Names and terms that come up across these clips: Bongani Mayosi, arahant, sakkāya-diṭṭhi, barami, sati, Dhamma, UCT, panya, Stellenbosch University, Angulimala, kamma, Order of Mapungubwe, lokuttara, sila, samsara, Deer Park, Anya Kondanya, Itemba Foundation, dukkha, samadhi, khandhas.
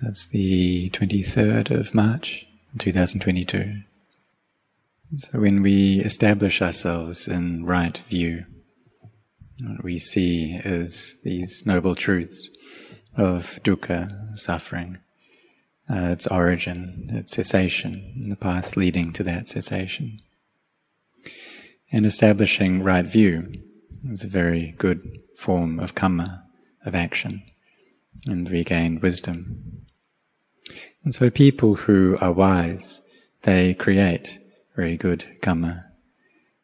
That's the 23rd of March, 2022. So when we establish ourselves in right view, what we see is these noble truths of dukkha, suffering, its origin, its cessation, and the path leading to that cessation. And establishing right view is a very good form of kamma, of action, and we gain wisdom. And so people who are wise, they create very good kamma.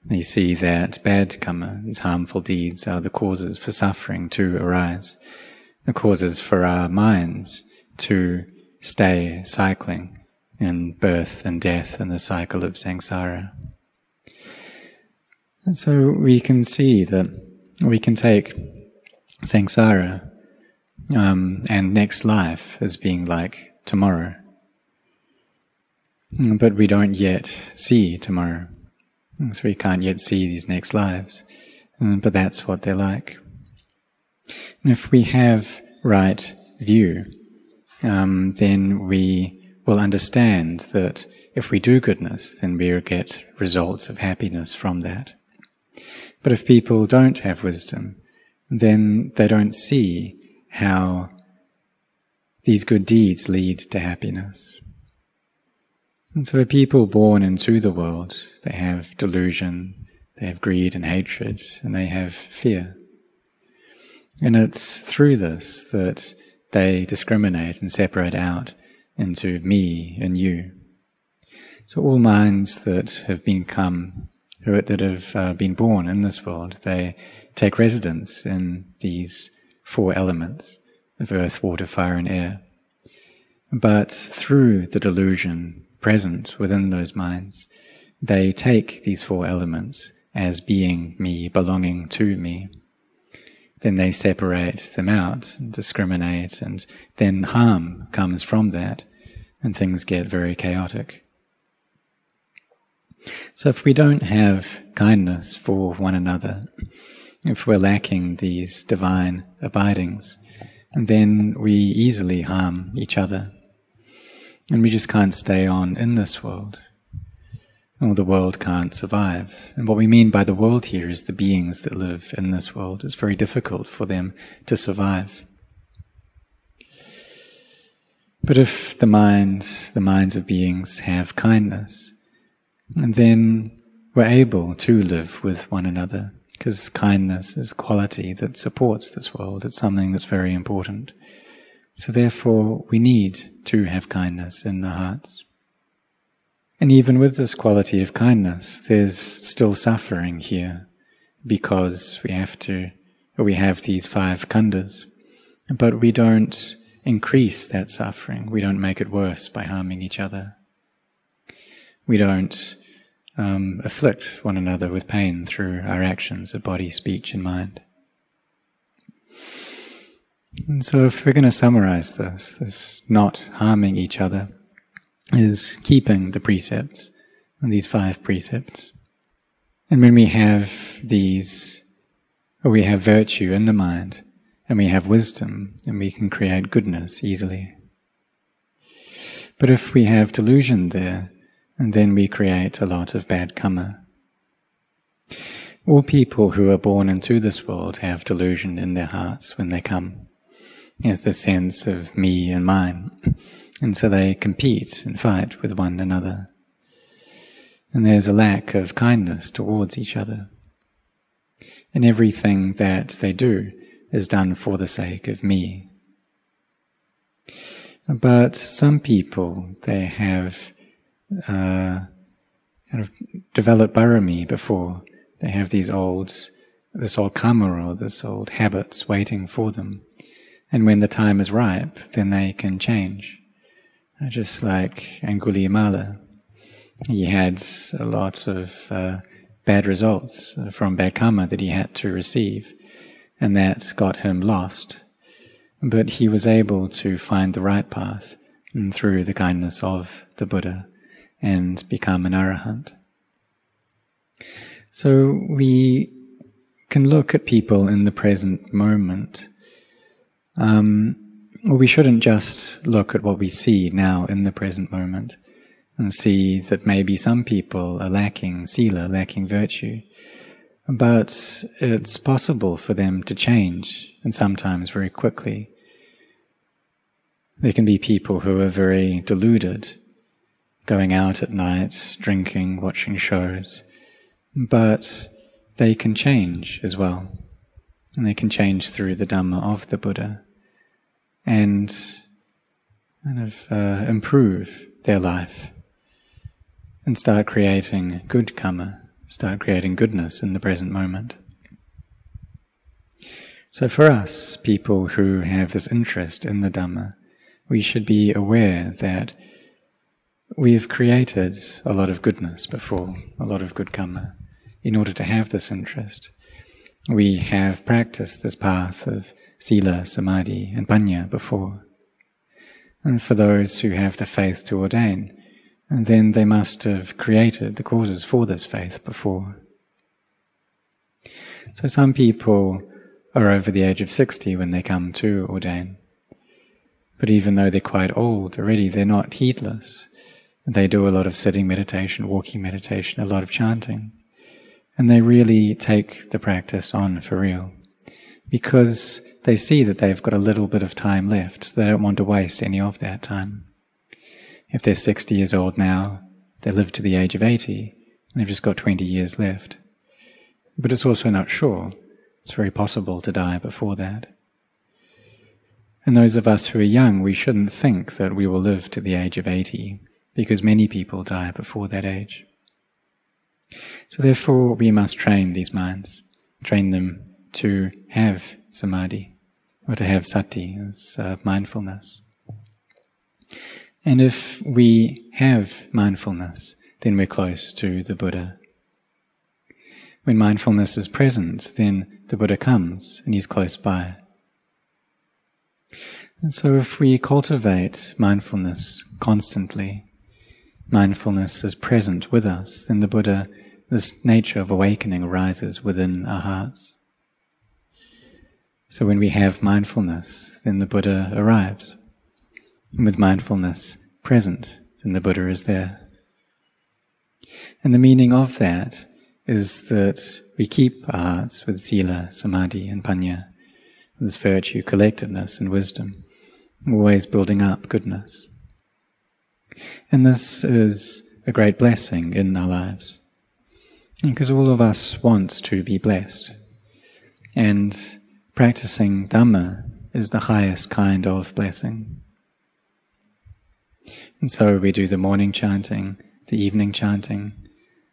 They see that bad kamma, these harmful deeds, are the causes for suffering to arise, the causes for our minds to stay cycling in birth and death and the cycle of samsara. And so we can see that we can take samsara and next life as being like tomorrow. But we don't yet see tomorrow, so we can't yet see these next lives, but that's what they're like. And if we have right view, then we will understand that if we do goodness, then we get results of happiness from that. But if people don't have wisdom, then they don't see how these good deeds lead to happiness. And so people born into the world, they have delusion, they have greed and hatred, and they have fear. And it's through this that they discriminate and separate out into me and you. So all minds that have been born in this world, they take residence in these four elements of earth, water, fire and air. But through the delusion present within those minds, they take these four elements as being me, belonging to me. Then they separate them out and discriminate, and then harm comes from that, and things get very chaotic. So if we don't have kindness for one another, if we're lacking these divine abidings, then we easily harm each other. And we just can't stay on in this world, or the world can't survive. And what we mean by the world here is the beings that live in this world. It's very difficult for them to survive. But if the minds of beings have kindness, then we're able to live with one another, because kindness is quality that supports this world. It's something that's very important. So therefore, we need to have kindness in our hearts. And even with this quality of kindness, there's still suffering here, because we have these five khandhas, but we don't increase that suffering. We don't make it worse by harming each other. We don't afflict one another with pain through our actions of body, speech and mind. And so if we're going to summarize this not harming each other is keeping the precepts, and these five precepts. And when we have these, or we have virtue in the mind, and we have wisdom, then we can create goodness easily. But if we have delusion there, and then we create a lot of bad karma. All people who are born into this world have delusion in their hearts when they come. There's the sense of me and mine, and so they compete and fight with one another. And there's a lack of kindness towards each other. And everything that they do is done for the sake of me. But some people, they have developed barami before. They have this old kamma, or this old habits waiting for them. And when the time is ripe, then they can change. Just like Angulimala, he had a lot of bad results from bad kamma that he had to receive, and that got him lost. But he was able to find the right path through the kindness of the Buddha and become an arahant. So we can look at people in the present moment we shouldn't just look at what we see now in the present moment and see that maybe some people are lacking sila, lacking virtue. But it's possible for them to change, and sometimes very quickly. There can be people who are very deluded, going out at night, drinking, watching shows, but they can change as well. And they can change through the Dhamma of the Buddha and improve their life and start creating good kamma, start creating goodness in the present moment. So for us, people who have this interest in the Dhamma, we should be aware that we have created a lot of goodness before, a lot of good kamma, in order to have this interest. We have practiced this path of sila, samadhi and panya before. And for those who have the faith to ordain, and then they must have created the causes for this faith before. So some people are over the age of 60 when they come to ordain. But even though they're quite old already, they're not heedless. They do a lot of sitting meditation, walking meditation, a lot of chanting. And they really take the practice on for real, because they see that they've got a little bit of time left, so they don't want to waste any of that time. If they're 60 years old now, they live to the age of 80, and they've just got 20 years left. But it's also not sure. It's very possible to die before that. And those of us who are young, we shouldn't think that we will live to the age of 80, because many people die before that age. So therefore, we must train these minds, train them to have samadhi, or to have sati, as mindfulness. And if we have mindfulness, then we're close to the Buddha. When mindfulness is present, then the Buddha comes, and he's close by. And so if we cultivate mindfulness constantly, mindfulness is present with us, then the Buddha, this nature of awakening arises within our hearts. So when we have mindfulness, then the Buddha arrives. And with mindfulness present, then the Buddha is there. And the meaning of that is that we keep our hearts with sila, samadhi and panya, this virtue, collectedness and wisdom, always building up goodness. And this is a great blessing in our lives, because all of us want to be blessed. And practicing Dhamma is the highest kind of blessing. And so we do the morning chanting, the evening chanting.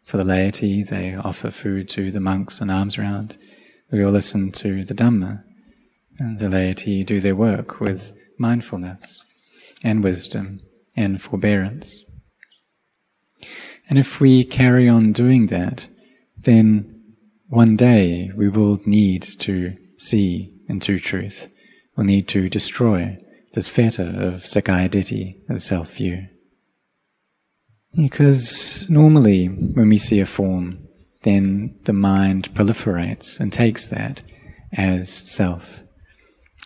For the laity, they offer food to the monks and alms round. We all listen to the Dhamma, and the laity do their work with mindfulness and wisdom and forbearance. And if we carry on doing that, then one day we will need to see into truth. We'll need to destroy this fetter of sakkāya-diṭṭhi, of self-view. Because normally when we see a form, then the mind proliferates and takes that as self.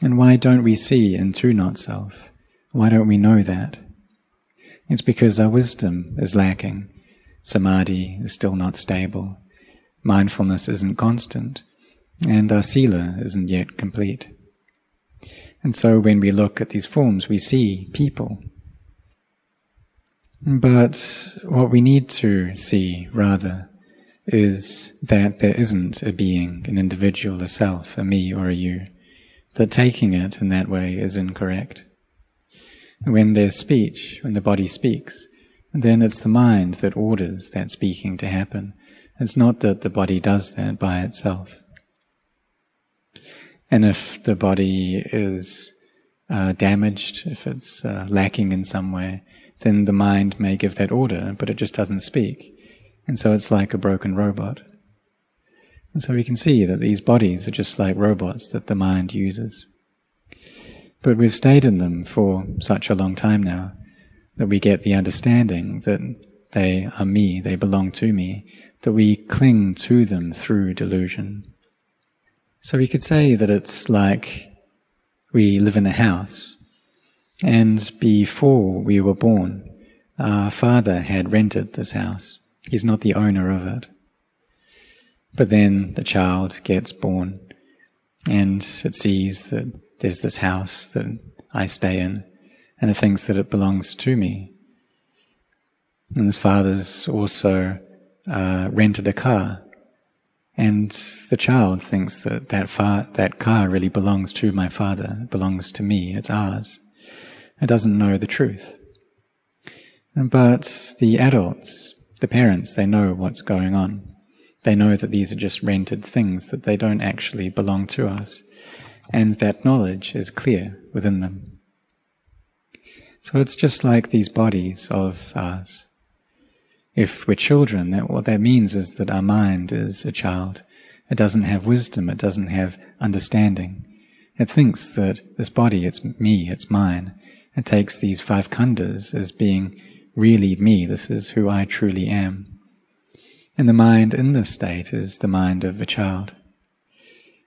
And why don't we see into not-self? Why don't we know that? It's because our wisdom is lacking. Samadhi is still not stable. Mindfulness isn't constant. And our sila isn't yet complete. And so when we look at these forms, we see people. But what we need to see, rather, is that there isn't a being, an individual, a self, a me or a you. That taking it in that way is incorrect. When there's speech, when the body speaks, then it's the mind that orders that speaking to happen. It's not that the body does that by itself. And if the body is damaged, if it's lacking in some way, then the mind may give that order, but it just doesn't speak. And so it's like a broken robot. And so we can see that these bodies are just like robots that the mind uses. But we've stayed in them for such a long time now that we get the understanding that they are me, they belong to me, that we cling to them through delusion. So we could say that it's like we live in a house And before we were born, our father had rented this house. He's not the owner of it. But then the child gets born and it sees that there's this house that I stay in, and it thinks that it belongs to me. And this father's also rented a car, and the child thinks that that car really belongs to my father, it belongs to me, it's ours. It doesn't know the truth. But the adults, the parents, they know what's going on. They know that these are just rented things, that they don't actually belong to us. And that knowledge is clear within them. So it's just like these bodies of ours. If we're children, what that means is that our mind is a child. It doesn't have wisdom, it doesn't have understanding. It thinks that this body, it's me, it's mine. It takes these 5 khandhas as being really me, this is who I truly am. And the mind in this state is the mind of a child.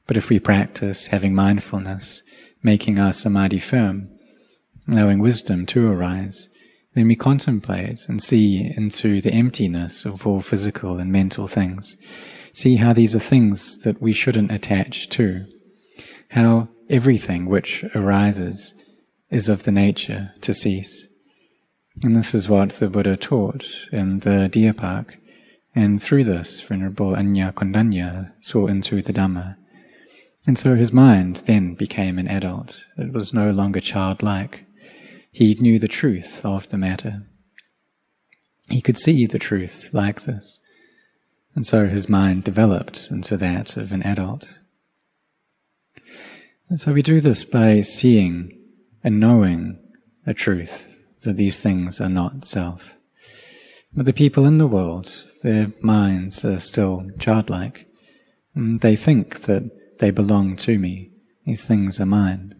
But if we practice having mindfulness, making our samadhi firm, allowing wisdom to arise, then we contemplate and see into the emptiness of all physical and mental things. See how these are things that we shouldn't attach to. How everything which arises is of the nature to cease. And this is what the Buddha taught in the Deer Park. And through this, Venerable Anya Kondanya saw into the Dhamma. And so his mind then became an adult. It was no longer childlike. He knew the truth of the matter. He could see the truth like this. And so his mind developed into that of an adult. And so we do this by seeing and knowing a truth, that these things are not self. But the people in the world, their minds are still childlike. They think that they belong to me. These things are mine.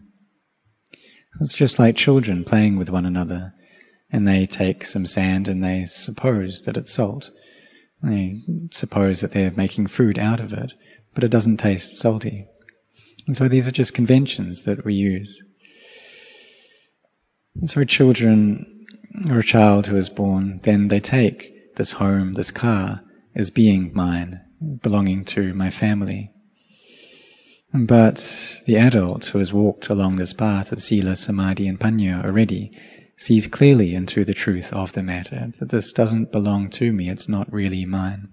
It's just like children playing with one another, and they take some sand and they suppose that it's salt. They suppose that they're making food out of it, but it doesn't taste salty. And so these are just conventions that we use. And so children, or a child who is born, then they take this home, this car, as being mine, belonging to my family. But the adult who has walked along this path of sila, samadhi and panya already sees clearly into the truth of the matter, that this doesn't belong to me, it's not really mine.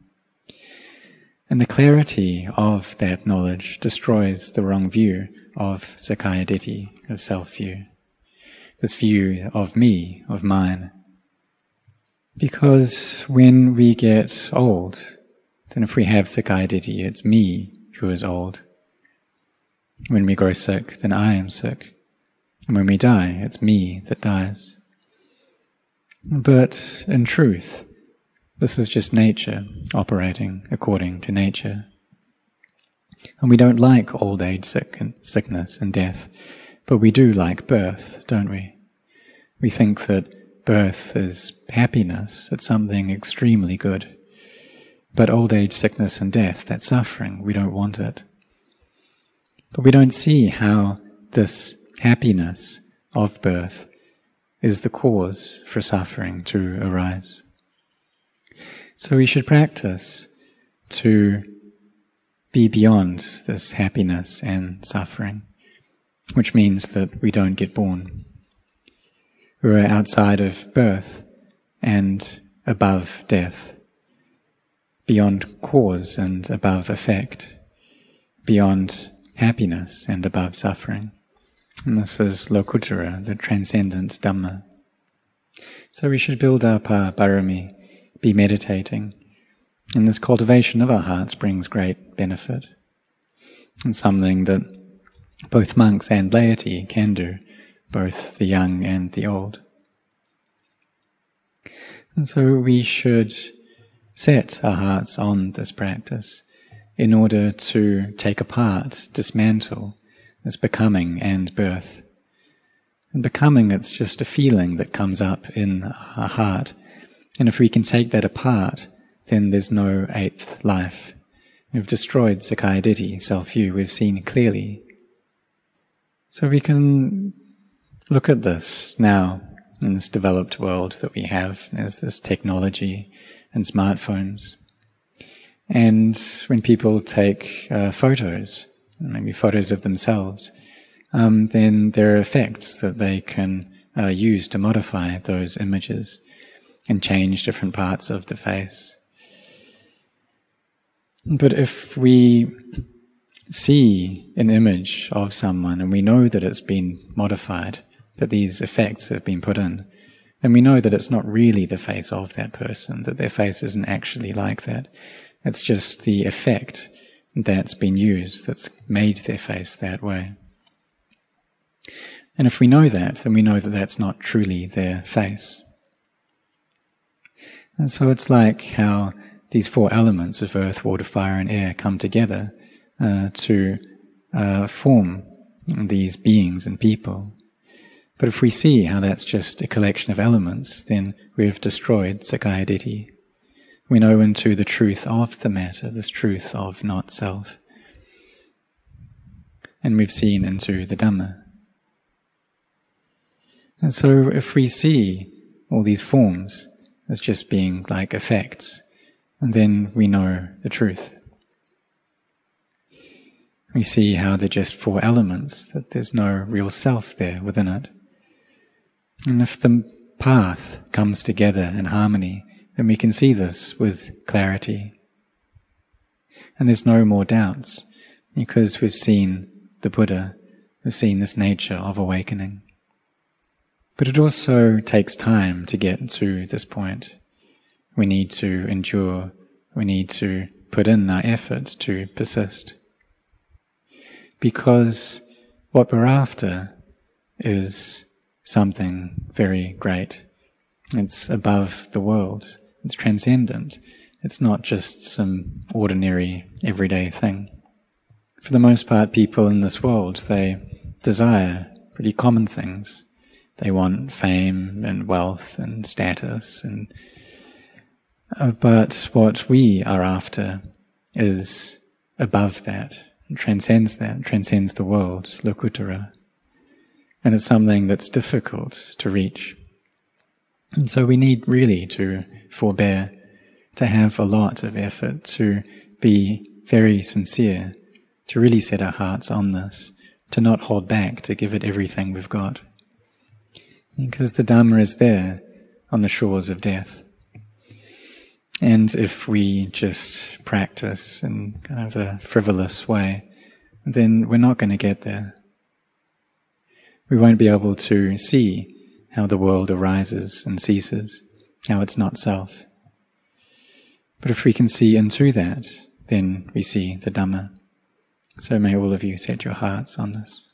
And the clarity of that knowledge destroys the wrong view of sakkāya-diṭṭhi, of self-view, this view of me, of mine. Because when we get old, then if we have sakkāya-diṭṭhi, it's me who is old. When we grow sick, then I am sick. And when we die, it's me that dies. But in truth, this is just nature operating according to nature. And we don't like old age, sickness and death, but we do like birth, don't we? We think that birth is happiness, it's something extremely good. But old age, sickness and death, that suffering, we don't want it. But we don't see how this happiness of birth is the cause for suffering to arise. So we should practice to be beyond this happiness and suffering, which means that we don't get born. We're outside of birth and above death, beyond cause and above effect, beyond happiness and above suffering. And this is lokuttara, the transcendent Dhamma. So we should build up our barami, be meditating, and this cultivation of our hearts brings great benefit. And something that both monks and laity can do, both the young and the old. And so we should set our hearts on this practice, in order to take apart, dismantle this becoming and birth. And becoming, it's just a feeling that comes up in our heart. And if we can take that apart, then there's no 8th life. We've destroyed sakkāya-diṭṭhi, self-view, we've seen clearly. So we can Look at this now in this developed world that we have. There's this technology and smartphones. And when people take photos, maybe photos of themselves, then there are effects that they can use to modify those images and change different parts of the face. But if we see an image of someone and we know that it's been modified, that these effects have been put in, then we know that it's not really the face of that person, that their face isn't actually like that. It's just the effect that's been used, that's made their face that way. And if we know that, then we know that that's not truly their face. And so it's like how these four elements of earth, water, fire and air come together to form these beings and people. But if we see how that's just a collection of elements, then we've destroyed sakkāya-diṭṭhi. We know into the truth of the matter, this truth of not-self. And we've seen into the Dhamma. And so if we see all these forms as just being like effects, then we know the truth. We see how they're just four elements, that there's no real self there within it. And if the path comes together in harmony, then we can see this with clarity. And there's no more doubts, because we've seen the Buddha, we've seen this nature of awakening. But it also takes time to get to this point. We need to endure, we need to put in our effort to persist. Because what we're after is something very great. It's above the world, it's transcendent, it's not just some ordinary, everyday thing. For the most part, people in this world, they desire pretty common things. They want fame and wealth and status, and but what we are after is above that, and transcends the world, lokuttara. And it's something that's difficult to reach. And so we need really to forbear, to have a lot of effort, to be very sincere, to really set our hearts on this, to not hold back, to give it everything we've got. Because the Dhamma is there on the shores of death. And if we just practice in kind of a frivolous way, then we're not going to get there. We won't be able to see how the world arises and ceases, how it's not self. But if we can see into that, then we see the Dhamma. So may all of you set your hearts on this.